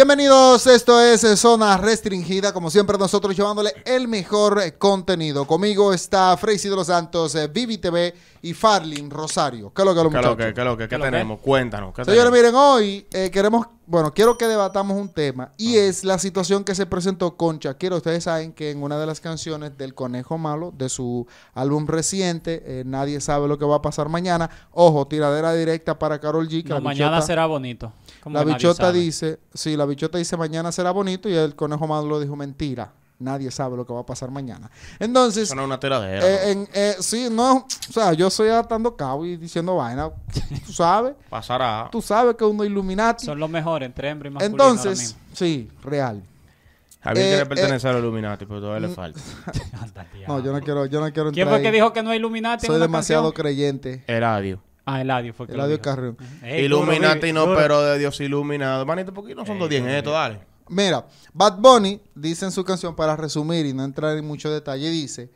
Bienvenidos, esto es Zona Restringida, como siempre nosotros llevándole el mejor contenido. Conmigo está Frecy de los Santos, Vivi TV y Farlin Rosario. ¿Qué es lo que, muchachos? ¿Qué tenemos? Cuéntanos. Señores, miren, hoy quiero que debatamos un tema y es la situación que se presentó con Shakira. Ustedes saben que en una de las canciones del Conejo Malo, de su álbum reciente, Nadie Sabe Lo Que Va A Pasar Mañana, ojo, tiradera directa para Karol G. Que no, mañana bichota, será bonito. La bichota dice, sí, la bichota dice mañana será bonito y el Conejo Malo lo dijo mentira. Nadie sabe lo que va a pasar mañana. Entonces... Eso no es una tiradera. Sí, no... O sea, yo estoy atando cabo y diciendo vaina. Tú sabes. Pasará. Tú sabes que uno Illuminati. Son los mejores entre hembra y masculino. Entonces, sí, real. Javier quiere pertenecer a los Illuminati, pero todavía le falta. No, yo no quiero entrar. ¿Quién fue que dijo que no hay Illuminati? Soy demasiado creyente. Eladio. Ah, Eladio fue que Eladio Carrión. Illuminati no, pero de Dios iluminado. Manito, ¿por qué no son los 10 en esto? Dale. Mira, Bad Bunny dice en su canción, para resumir y no entrar en mucho detalle, dice: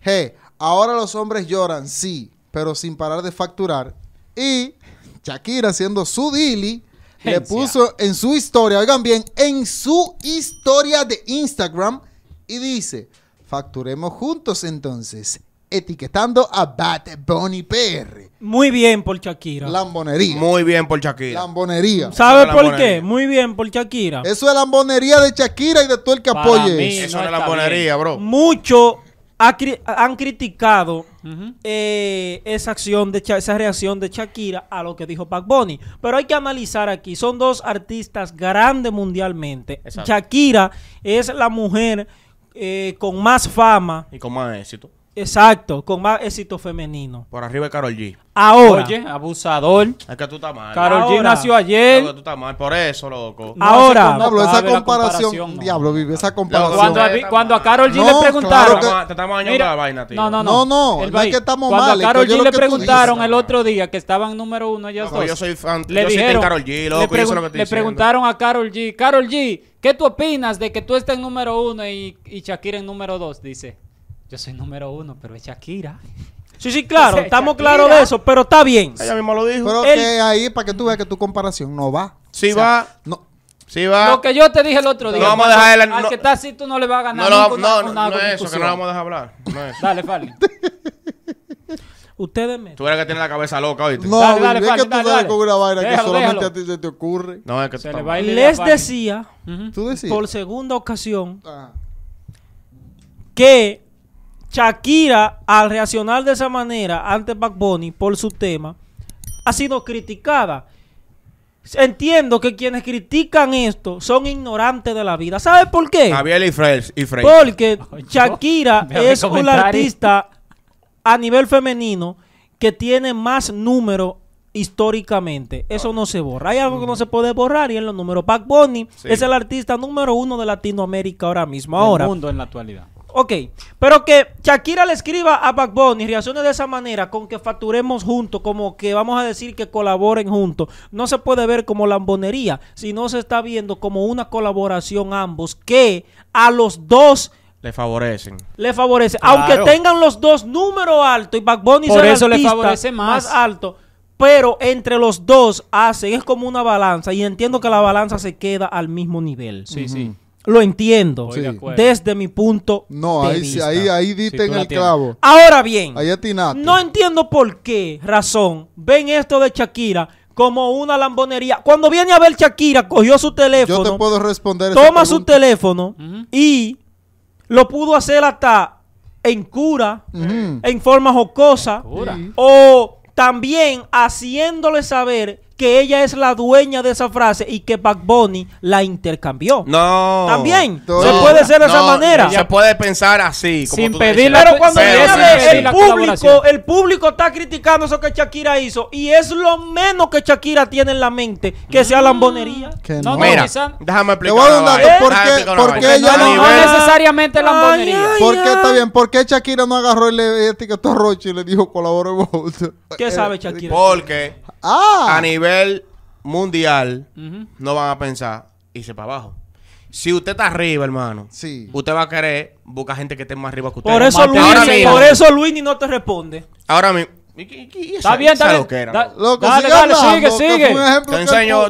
hey, ahora los hombres lloran, sí, pero sin parar de facturar. Y Shakira, haciendo su dili, le puso en su historia, oigan bien, en su historia de Instagram, y dice: facturemos juntos entonces, etiquetando a Bad Bunny PR. Muy bien por Shakira. Lambonería. Muy bien por Shakira. Lambonería. ¿Sabe por qué? Muy bien por Shakira. Eso es lambonería de Shakira y de todo el que apoye. Eso no es lambonería, bro. Mucho han criticado esa reacción de Shakira a lo que dijo Bad Bunny, pero hay que analizar aquí, son dos artistas grandes mundialmente. Exacto. Shakira es la mujer con más fama y con más éxito. Exacto, con más éxito femenino. Por arriba de Karol G. Ahora. Oye, abusador. Es que tú estás mal. Karol G nació ayer. Claro que tú estás mal, por eso, loco. No, ahora. Diablo, esa comparación. No. Diablo, vive esa comparación. Cuando a Karol G le preguntaron. Claro que, te estamos dañando la vaina, tío. No. El baile, es que estamos cuando mal. Cuando a Karol G le preguntaron el otro día que estaban número 1 ellos dos. Yo soy fan. Le dijeron. Karol G, loco, yo sé lo que te dicen. Le preguntaron a Karol G. Karol G, ¿qué tú opinas de que tú estés en número 1 y Shakira en número 2? Dice: yo soy número 1, pero es Shakira. Sí, claro. Entonces, estamos claros de eso, pero está bien. Ella misma lo dijo. Pero que ahí, para que tú veas que tu comparación no va. Sí, o sea, va. No. Sí va. Lo que yo te dije el otro día. No vamos a dejar el... Al que está así, tú no le vas a ganar. No es eso, que no lo vamos a dejar hablar. No es eso. Dale, Farlin. Ustedes me... Tú eres que tienes la cabeza loca, ¿oíste? No, dale, es que tú sabes con una vaina que solamente a ti se te ocurre. No, es que se le va a ir. Les decía, por segunda ocasión, que... Shakira, al reaccionar de esa manera ante Bad Bunny por su tema, ha sido criticada. Entiendo que quienes critican esto son ignorantes de la vida. ¿Sabes por qué? Javier y Frey. Porque Shakira es un artista a nivel femenino que tiene más números históricamente. Eso no se borra. Hay algo que no se puede borrar y en los números. Bad Bunny es el artista número 1 de Latinoamérica ahora mismo. Ahora. El mundo en la actualidad. Ok, pero que Shakira le escriba a Bad Bunny y reaccione de esa manera, con que facturemos juntos, como que vamos a decir que colaboren juntos, no se puede ver como lambonería, sino se está viendo como una colaboración ambos, que a los dos le favorecen. Le favorece, claro. Aunque tengan los dos número alto y Bad Bunny por eso le favorece más alto. Pero entre los dos hacen, es como una balanza y entiendo que la balanza se queda al mismo nivel. Sí, sí. Lo entiendo, desde mi punto de vista. Ahí diste en el clavo. Ahora bien, no entiendo por qué razón ven esto de Shakira como una lambonería. Cuando viene a ver Shakira, cogió su teléfono. Yo te puedo responder esa pregunta. Toma su teléfono y lo pudo hacer hasta en cura, en forma jocosa, o también haciéndole saber que ella es la dueña de esa frase y que Bad Bunny la intercambió. No. También. No, se puede hacer de esa manera. Se puede pensar así. Como sin pedirle. Pero cuando viene el público está criticando eso que Shakira hizo y es lo menos que Shakira tiene en la mente que sea lambonería. No, mira, déjame explicar. Te voy a dar un dato. ¿Por qué ella no necesariamente lambonería? ¿Por qué está bien? ¿Por qué Shakira no agarró el etiquetó Roche y le dijo colaboremos? ¿Qué sabe Shakira? Porque a nivel mundial no van a pensar irse para abajo. Si usted está arriba, hermano, usted va a querer buscar gente que esté más arriba que usted. Por eso Luis ni no te responde. Ahora mismo, Está bien, está bien. Dale, sigue.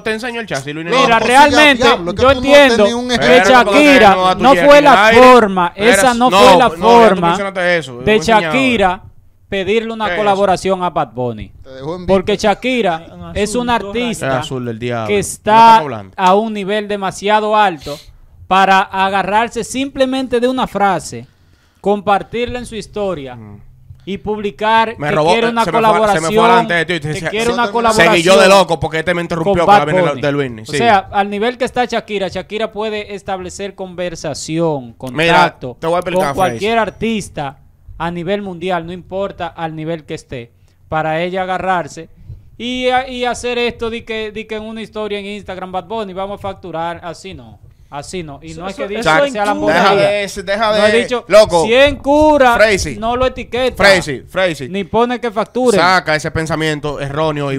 Te enseño el chasis, Luis. Mira, realmente yo entiendo que Shakira no fue la forma, esa no fue la forma de Shakira pedirle una colaboración a Bad Bunny. Porque Shakira es una artista que está a un nivel demasiado alto para agarrarse simplemente de una frase, compartirla en su historia y publicar que quiere una colaboración. Seguí yo de loco porque este me interrumpió con la vaina de Luis. Sí. O sea, al nivel que está Shakira, Shakira puede establecer conversación, contacto con cualquier artista a nivel mundial, no importa al nivel que esté, para ella agarrarse y hacer esto de que en una historia en Instagram, Bad Bunny, vamos a facturar, así no. Así no, y no es que diga que sea la moda. Deja de. No he dicho, loco. 100 curas, no lo etiqueta. Frecy. Ni pone que facture. Saca ese pensamiento erróneo y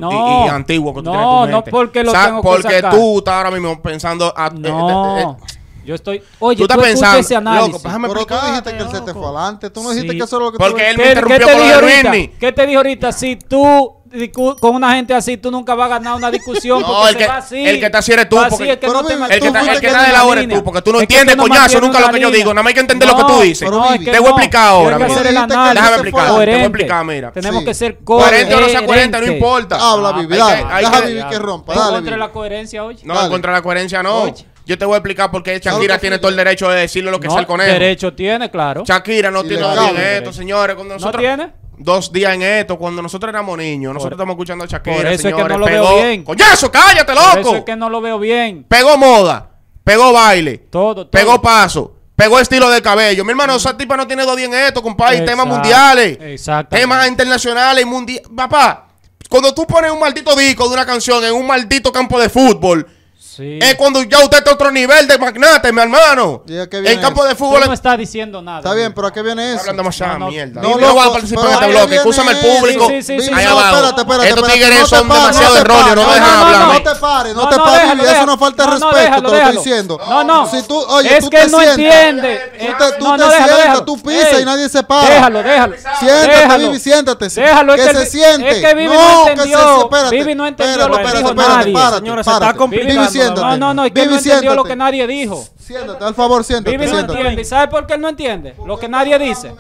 antiguo que tú tienes en tu mente. No, porque lo tengo que sacar. Porque tú estás ahora mismo pensando. Yo estoy. Oye, tú estás pensando. Ese análisis. Loco, déjame explicar. Tú dijiste que el set fue adelante. Tú no dijiste que eso es lo que tú. Porque él me interrumpió con lo de Whitney. ¿Qué te dijo ahorita? Si tú con una gente así, tú nunca vas a ganar una discusión. No, porque el que está así eres tú. El que está de la hora eres tú. Porque tú no entiendes, coñazo, nunca lo que yo digo. Nada más hay que entender lo que tú dices. Te voy a explicar ahora. Déjame explicar. Te voy a explicar, mira. Tenemos que ser coherentes. 40 o no sea 40, no importa. Habla, Vivi. Deja Vivi que rompa. ¿No contra la coherencia, oye? No, contra la coherencia no. Yo te voy a explicar por qué Shakira tiene todo el derecho de decirle lo que sea el conejo. Derecho tiene, claro. Shakira no tiene nada de esto, señores. ¿No tiene? 2 días en esto, cuando nosotros éramos niños, nosotros estamos escuchando a Shakira. Por eso, señores, es que no lo veo bien. ¡Coñazo, cállate, loco! Por eso es que no lo veo bien. Pegó moda, pegó baile, todo. Pegó paso, pegó estilo de cabello. Mi hermano, esa tipa no tiene 2 días en esto, compadre. Temas mundiales, temas internacionales, mundiales. Papá, cuando tú pones un maldito disco de una canción en un maldito campo de fútbol, es cuando ya usted está a otro nivel de magnate, mi hermano. En campo de fútbol. No está diciendo nada. Está bien, pero ¿a qué viene eso? Hablando más mierda. No voy a participar en este bloque. Escúchame el público. Espérate. Estos tigres son demasiado erróneos. No dejan hablar. No te pares, no te pares. Eso no falta de respeto. Te lo estoy diciendo. No. Es que no entiende. Tú te sientas, tú pisas y nadie se para. Déjalo. Siéntate, Vivi, siéntate. Déjalo. Que se siente. Es que Vivi no entendió. Vivi no entendió. Espérate. Se está complicando. No, es que Vivi no entendió lo que nadie dijo. Siéntate, al favor, siéntate. Vivi no entiende. ¿Sabes por qué él no entiende? Lo que nadie dice.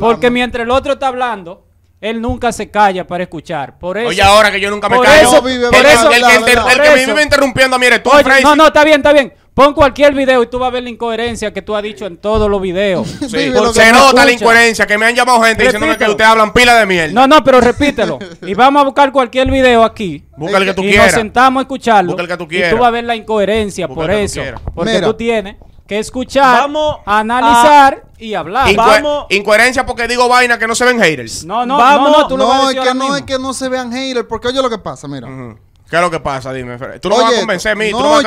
Porque mientras el otro está hablando, él nunca se calla para escuchar. Por eso. Oye, ahora que yo nunca me callo. El que me vive interrumpiendo, mire, tú, Frecy. No, está bien. Pon cualquier video y tú vas a ver la incoherencia que tú has dicho en todos los videos. Sí. Se nota la incoherencia, que me han llamado gente diciéndome que ustedes hablan pila de mierda. No, pero repítelo. Y vamos a buscar cualquier video aquí. Busca el que tú quieras. Y nos sentamos a escucharlo. Busca el que tú quieras. Y tú vas a ver la incoherencia por eso. Porque tú tienes que escuchar, vamos analizar y hablar. Incoherencia porque digo vaina que no se ven haters. No, es que no se vean haters. Porque oye lo que pasa, mira. ¿Qué es lo que pasa? Dime, tú no vas a convencer a mí. No, es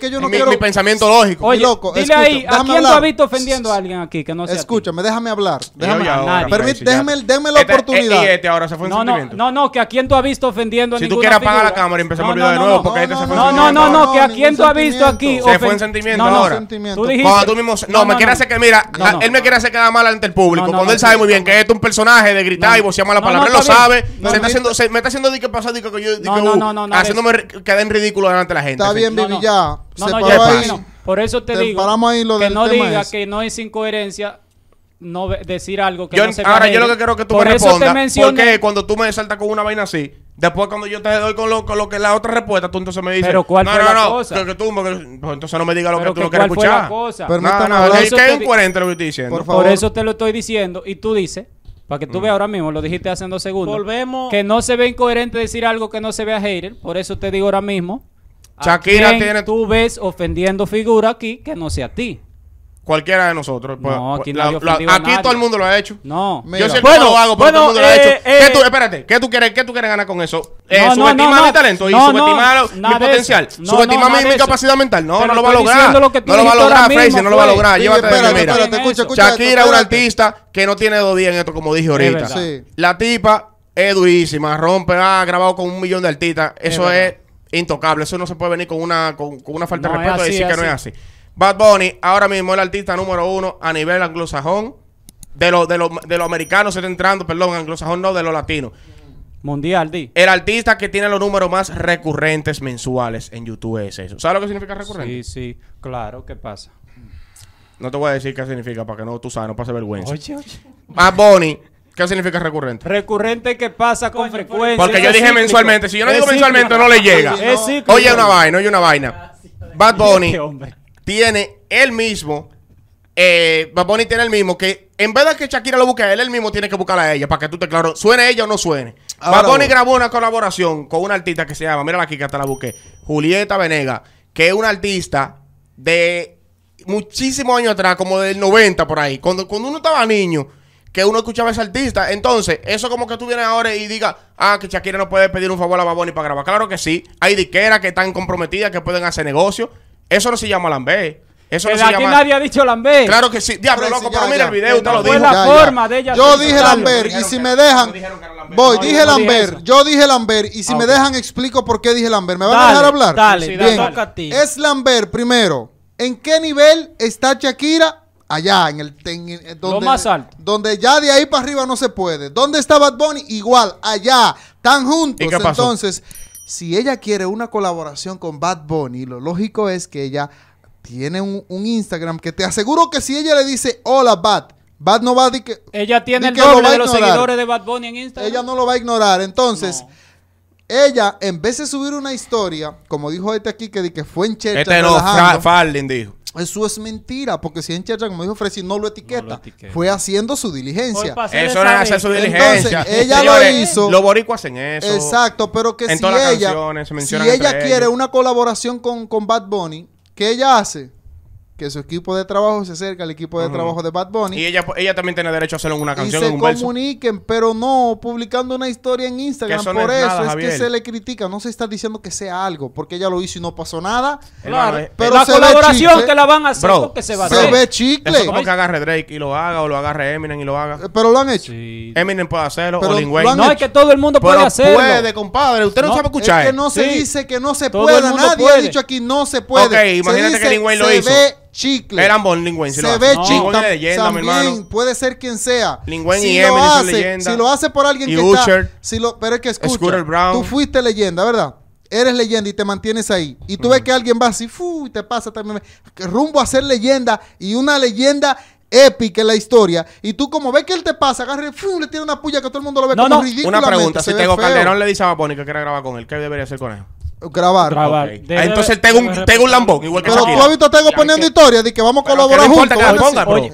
que yo no quiero mi pensamiento lógico. Oye, mi loco, dile escucha, ahí, ¿a quién tú has visto ofendiendo a alguien aquí que no sea? Escúchame, déjame hablar. Déjame la oportunidad. Este ahora se fue en sentimiento. No, que a quién tú has visto ofendiendo a ninguna figura. Si tú quieres apagar la cámara y empezamos a olvidar de nuevo porque este se fue en sentimiento. No, que a quién tú has visto aquí. Se fue en sentimiento ahora. No, me quiere hacer que, mira, él me quiere hacer quedar mal ante el público. Cuando él sabe muy bien que esto es un personaje de gritar y vocear mala palabra, él lo sabe. Me está haciendo dique pasar, dique que yo digo. Haciéndome quedar en ridículo delante de la gente. Está bien, Vivi, ya. Por eso te digo que no diga que no es incoherencia no decir algo que no se. Ahora yo lo que quiero que tú me respondas, porque cuando tú me saltas con una vaina así, después cuando yo te doy con lo que la otra respuesta, tú entonces me dices, pero ¿cuál fue la cosa? Entonces no me digas lo que tú no quieres escuchar. Es que es incoherente lo que estoy diciendo. Por eso te lo estoy diciendo y tú dices. Para que tú veas ahora mismo, lo dijiste hace 2 segundos. Volvemos. Que no se ve incoherente decir algo que no se vea hater. Por eso te digo ahora mismo. Shakira tiene. Tú ves ofendiendo figura aquí que no sea a ti. Cualquiera de nosotros. No, aquí nadie ofendió a nadie. Aquí todo el mundo lo ha hecho. No. Yo siempre lo hago, pero todo el mundo lo ha hecho. Espérate, ¿qué tú quieres ganar con eso? Subestimar mi talento y subestimar mi potencial. Subestimar mi capacidad mental. No lo va a lograr. No lo va a lograr, Frecy, no lo va a lograr. Espérate, escucha. Shakira es una artista que no tiene 2 días en esto, como dije ahorita. La tipa es durísima, rompe, ha grabado con 1 millón de artistas. Eso es intocable. Eso no se puede venir con una falta de respeto y decir que no es así. Bad Bunny ahora mismo es el artista número 1 a nivel anglosajón, de los americanos se está entrando, perdón, anglosajón no, de los latinos. Mundial, di. El artista que tiene los números más recurrentes mensuales en YouTube es eso. ¿Sabes lo que significa recurrente? Sí, sí, claro, ¿qué pasa? No te voy a decir qué significa para que no, tú sabes, no pase vergüenza. Oye. Bad Bunny, ¿qué significa recurrente? Recurrente que pasa con frecuencia. Porque yo dije mensualmente, si yo no digo mensualmente no le llega. Oye, una vaina, oye, una vaina. Bad Bunny tiene el mismo... Bad Bunny tiene el mismo que en vez de que Shakira lo busque a él, él mismo tiene que buscarla a ella para que tú te claro, suene ella o no suene. Ahora Bad Bunny grabó una colaboración con una artista que se llama, mírala aquí que hasta la busqué, Julieta Venegas, que es una artista de muchísimos años atrás, como del 90 por ahí, cuando uno estaba niño, que uno escuchaba a esa artista. Entonces, eso como que tú vienes ahora y digas, ah, que Shakira no puede pedir un favor a Bad Bunny para grabar. Claro que sí, hay disqueras que están comprometidas, que pueden hacer negocio. Eso no se llama lambé. Eso no se llama... nadie ha dicho Lambert. Claro que sí. Diablo, loco, pero mira el video, usted lo dijo. La forma de ella. Yo dije Lambert y si me dejan... Voy, dije Lambert. Yo dije Lambert y si me dejan explico por qué dije Lambert. ¿Me van a dejar hablar? Dale, bien. Es Lambert primero. ¿En qué nivel está Shakira? Allá, en el... lo más alto. Donde ya de ahí para arriba no se puede. ¿Dónde está Bad Bunny? Igual, allá. Están juntos. Entonces, si ella quiere una colaboración con Bad Bunny, lo lógico es que ella... tiene un Instagram que te aseguro que si ella le dice hola Bad, Bad no va a que ella tiene el doble de los seguidores de Bad Bunny en Instagram. Ella no lo va a ignorar. Entonces, no. Ella, en vez de subir una historia, como dijo este aquí, que fue en Checha. Este no, Farlin dijo. Eso es mentira, porque si en Checha, como dijo Frecy, no lo etiqueta. Fue haciendo su diligencia. Eso era hacer su diligencia. Entonces, ella señores, lo hizo. Los boricuas hacen eso. Exacto, pero que en si ella quiere una colaboración con Bad Bunny, ¿qué ella hace? Que su equipo de trabajo se acerque al equipo de trabajo de Bad Bunny. Y ella también tiene derecho a hacerlo en una canción, en un verso. Y se comuniquen, pero no publicando una historia en Instagram. Eso por no eso es, nada, es que se le critica. No se está diciendo que sea algo, porque ella lo hizo y no pasó nada. Claro. Pero la colaboración que la van a hacer, bro, porque se va a hacer. Se ve chicle. Eso es como que agarre Drake y lo haga, o lo agarre Eminem y lo haga. Pero lo han hecho. Sí. Eminem puede hacerlo, pero o Lil Wayne. No, es que todo el mundo puede hacerlo. Puede, compadre. Usted no sabe escuchar. Es que no se dice que no se pueda. Nadie ha dicho aquí no se puede. Ok, imagínate que Lil Wayne lo hizo. Chicle. Eran Lingüen, si se lo ve chicle. Puede ser quien sea. Lingüen si y Eminem son leyenda. Si lo hace por alguien y que Usher, está. Si lo, pero es que escucha. Brown. Tú fuiste leyenda, ¿verdad? Eres leyenda y te mantienes ahí. Y tú ves que alguien va así, y te pasa también. Rumbo a ser leyenda y una leyenda épica en la historia. Y tú como ves que él te pasa, agarre, le tira una puya que todo el mundo lo ve como ridículo. Una pregunta, si Tego Calderón le dice a Bad Bunny que quiere grabar con él, ¿qué debería hacer con él? Grabar. Okay. Entonces tengo un lambón igual que Shakira. Pero tú has visto Tego poniendo historia de que vamos a colaborar juntos.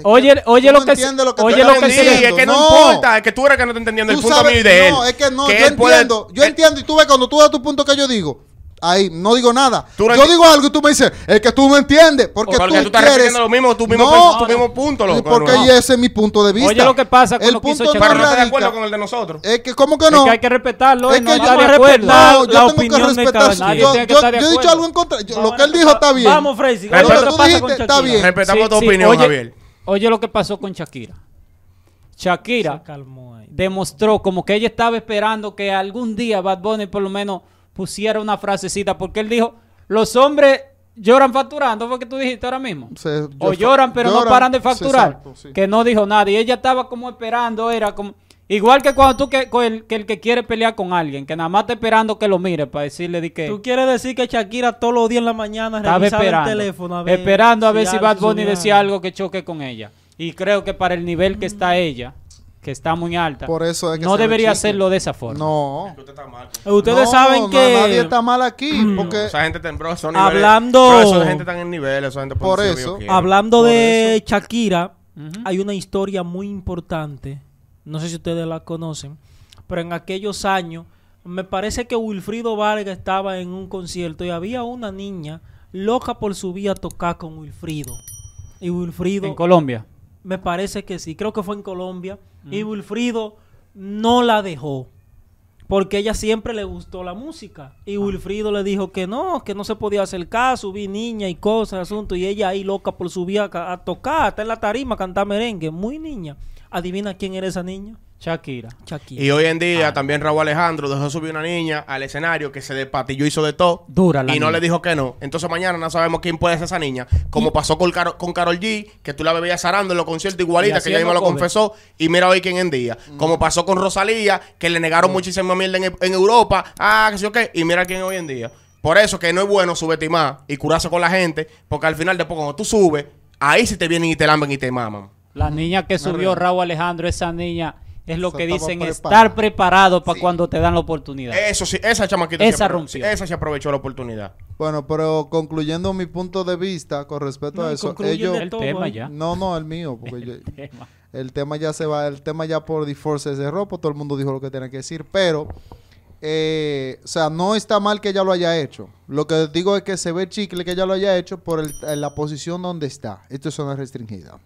Oye, lo que es que no importa, es que tú eres que no te entendiendo el punto mío de él. No, es que no, yo entiendo. Yo entiendo y tú ves cuando tú das tu punto que yo digo. Ahí, no digo nada. Yo digo algo y tú me dices, es que tú no entiendes. Porque tú estás repitiendo lo mismo, tu mismo punto, loco. Porque ese es mi punto de vista. Oye, lo que pasa con el punto de Pero no estás de acuerdo con el de nosotros. Es que, ¿cómo que no? Es que hay que respetarlo. Es que yo tengo que respetar. Yo he dicho algo en contra. Lo que él dijo está bien. Vamos, Frecy. Lo que tú dijiste está bien. Respetamos tu opinión, Javier. Oye, lo que pasó con Shakira. Shakira demostró como que ella estaba esperando que algún día Bad Bunny por lo menos pusiera una frasecita, porque él dijo, los hombres lloran facturando, fue que tú dijiste ahora mismo. O lloran, pero no paran de facturar. Exacto, sí. Que no dijo nadie. Ella estaba como esperando, era como... Igual que cuando tú, que el que quiere pelear con alguien, que nada más está esperando que lo mire para decirle de que... Tú quieres decir que Shakira todos los días en la mañana revisaba el teléfono a ver... Esperando a ver si Bad Bunny decía algo que choque con ella. Y creo que para el nivel que está ella... que está muy alta. Por eso es que no debería hacerlo de esa forma. No. Ustedes saben que... Nadie está mal aquí. Porque esa gente tembló. Hablando... Esa gente está en niveles. Por eso. Hablando de Shakira, hay una historia muy importante. No sé si ustedes la conocen. Pero en aquellos años, me parece que Wilfrido Vargas estaba en un concierto y había una niña loca por subir a tocar con Wilfrido. Y Wilfrido... En Colombia. Me parece que sí, creo que fue en Colombia. Y Wilfrido no la dejó, porque ella siempre le gustó la música. Y Wilfrido le dijo que no se podía acercar, subir niña y cosas, asunto. Y ella ahí loca por subir a tocar, hasta en la tarima, cantar merengue, muy niña. Adivina quién era esa niña. Shakira. Y hoy en día también Raúl Alejandro dejó subir una niña al escenario que se despatilló, hizo de todo. Dura la niña. No le dijo que no. Entonces mañana no sabemos quién puede ser esa niña. Como pasó con Karol G, que tú la bebías zarando en los conciertos igualita, que ella misma lo confesó. Y mira hoy quién en día. Como pasó con Rosalía, que le negaron muchísima mierda en Europa. Que sí o qué. Y mira quién hoy en día. Por eso que no es bueno subestimar y curarse con la gente. Porque al final, después cuando tú subes, ahí sí te vienen y te lamben y te maman. La niña que subió Raúl Alejandro, esa niña... Es lo que dicen, estar preparado para cuando te dan la oportunidad. Eso sí, esa chamaquita se aprovechó la oportunidad. Bueno, pero concluyendo mi punto de vista con respecto a eso, ellos... El tema ya. No, el mío. Porque el tema ya se va, el tema ya por default se cerró, todo el mundo dijo lo que tenía que decir, pero... o sea, no está mal que ella lo haya hecho. Lo que digo es que se ve chicle que ella lo haya hecho por la posición donde está. Esto es zona restringida.